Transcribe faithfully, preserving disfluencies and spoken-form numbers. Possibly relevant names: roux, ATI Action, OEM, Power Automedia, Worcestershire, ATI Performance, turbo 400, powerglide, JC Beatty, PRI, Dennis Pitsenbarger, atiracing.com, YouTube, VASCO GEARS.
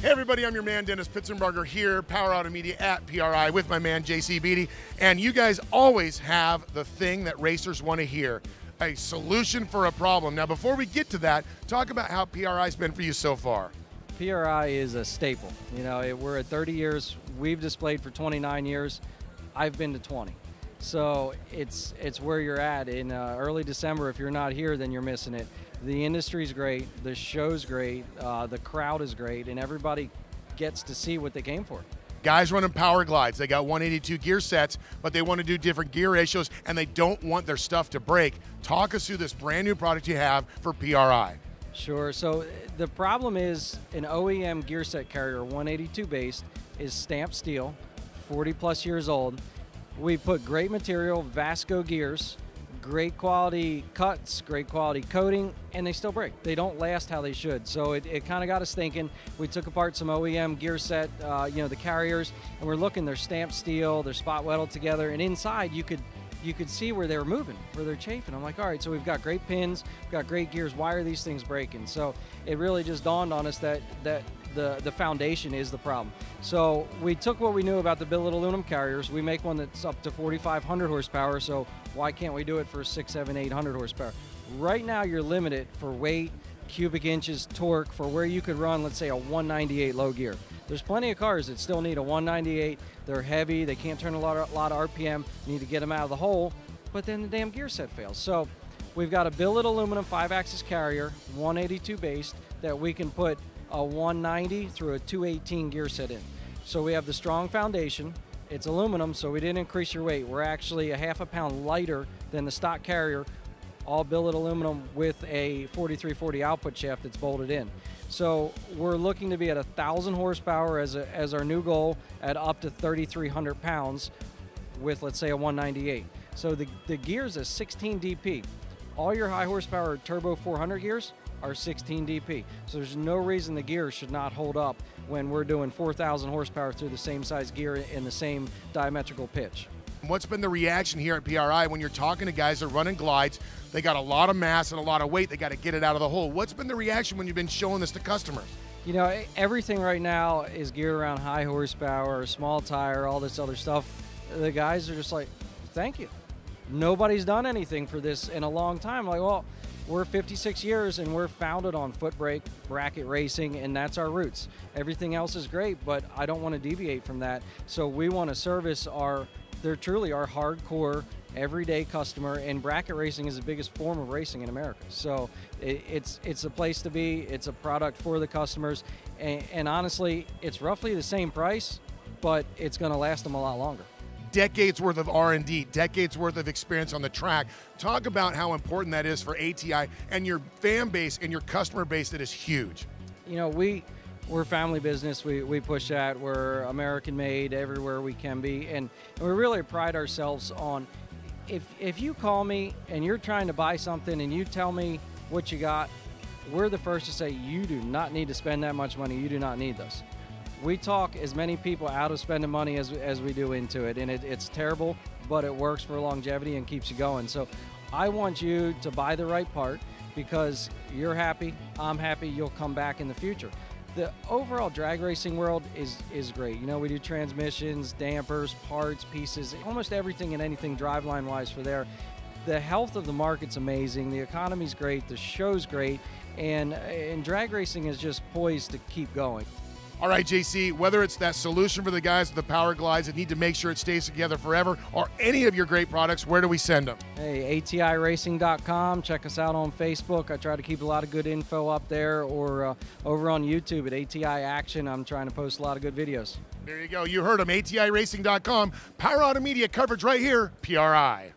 Hey everybody, I'm your man Dennis Pitsenbarger here, Power Automedia at P R I with my man J C Beatty. And you guys always have the thing that racers want to hear, a solution for a problem. Now before we get to that, talk about how P R I's been for you so far. P R I is a staple. You know, it, we're at thirty years, we've displayed for twenty-nine years, I've been to twenty. So it's, it's where you're at. In uh, early December, if you're not here, then you're missing it. The industry's great, the show's great, uh, the crowd is great, and everybody gets to see what they came for. Guys running Power Glides, they got one eighty-two gear sets, but they want to do different gear ratios, and they don't want their stuff to break. Talk us through this brand new product you have for P R I. Sure, so the problem is an O E M gear set carrier, one eighty-two based, is stamped steel, forty plus years old. We put great material, VASCO Gears, great quality cuts, great quality coating, and they still break. They don't last how they should. So it, it kind of got us thinking. We took apart some O E M gear set, uh, you know, the carriers, and we're looking. They're stamped steel, they're spot welded together, and inside you could you could see where they were moving, where they're chafing. I'm like, all right, so we've got great pins, we've got great gears. Why are these things breaking? So it really just dawned on us that that. The, the foundation is the problem. So we took what we knew about the billet aluminum carriers. We make one that's up to forty-five hundred horsepower, so why can't we do it for six, seven, eight hundred horsepower? Right now you're limited for weight, cubic inches, torque, for where you could run, let's say, a one ninety-eight low gear. There's plenty of cars that still need a one ninety-eight. They're heavy, they can't turn a lot of, lot of R P M, you need to get them out of the hole, but then the damn gear set fails. So we've got a billet aluminum five-axis carrier, one eighty-two based, that we can put a one ninety through a two eighteen gear set in. So we have the strong foundation. It's aluminum, so we didn't increase your weight. We're actually a half a pound lighter than the stock carrier, all billet aluminum with a forty-three forty output shaft that's bolted in. So we're looking to be at one thousand horsepower as, a, as our new goal, at up to thirty-three hundred pounds with, let's say, a one ninety-eight. So the, the gear's a sixteen D P. All your high horsepower turbo four hundred gears are sixteen D P. So there's no reason the gear should not hold up when we're doing four thousand horsepower through the same size gear in the same diametrical pitch. What's been the reaction here at P R I when you're talking to guys that are running glides? They got a lot of mass and a lot of weight. They got to get it out of the hole. What's been the reaction when you've been showing this to customers? You know, everything right now is geared around high horsepower, small tire, all this other stuff. The guys are just like, thank you. Nobody's done anything for this in a long time. Like, well, we're fifty-six years and we're founded on foot brake, bracket racing, and that's our roots. Everything else is great, but I don't want to deviate from that. So we want to service our, they're truly our hardcore, everyday customer, and bracket racing is the biggest form of racing in America. So it, it's, it's a place to be, it's a product for the customers, and, and honestly, it's roughly the same price, but it's going to last them a lot longer. Decades worth of R and D, decades worth of experience on the track. Talk about how important that is for A T I and your fan base and your customer base that is huge. You know, we, we're family business. We, we push that. We're American made everywhere we can be. And we really pride ourselves on, if, if you call me and you're trying to buy something and you tell me what you got, we're the first to say, you do not need to spend that much money. You do not need this. We talk as many people out of spending money as, as we do into it, and it, it's terrible, but it works for longevity and keeps you going. So I want you to buy the right part because you're happy, I'm happy, you'll come back in the future. The overall drag racing world is, is great. You know, we do transmissions, dampers, parts, pieces, almost everything and anything driveline-wise for there. The health of the market's amazing, the economy's great, the show's great, and, and drag racing is just poised to keep going. All right, J C, whether it's that solution for the guys with the Power Glides that need to make sure it stays together forever, or any of your great products, where do we send them? Hey, A T I racing dot com. Check us out on Facebook. I try to keep a lot of good info up there, or uh, over on YouTube at A T I Action. I'm trying to post a lot of good videos. There you go. You heard them. A T I racing dot com. Power Automedia coverage right here, P R I.